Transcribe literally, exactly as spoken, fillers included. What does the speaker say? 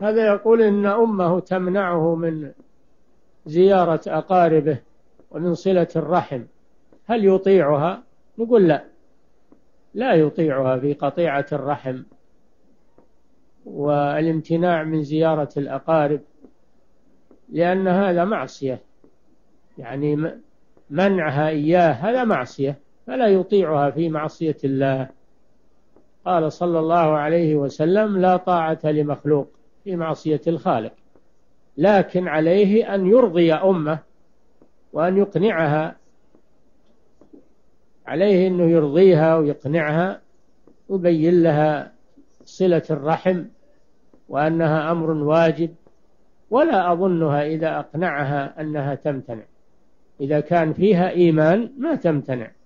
هذا يقول إن أمه تمنعه من زيارة أقاربه ومن صلة الرحم، هل يطيعها؟ نقول لا، لا يطيعها في قطيعة الرحم والامتناع من زيارة الأقارب، لأن هذا معصية، يعني منعها إياه هذا معصية، فلا يطيعها في معصية الله. قال صلى الله عليه وسلم: لا طاعة لمخلوق في معصية الخالق، لكن عليه أن يرضي أمه وأن يقنعها، عليه أنه يرضيها ويقنعها ويبين لها صلة الرحم وأنها أمر واجب، ولا أظنها إذا أقنعها أنها تمتنع، إذا كان فيها إيمان ما تمتنع.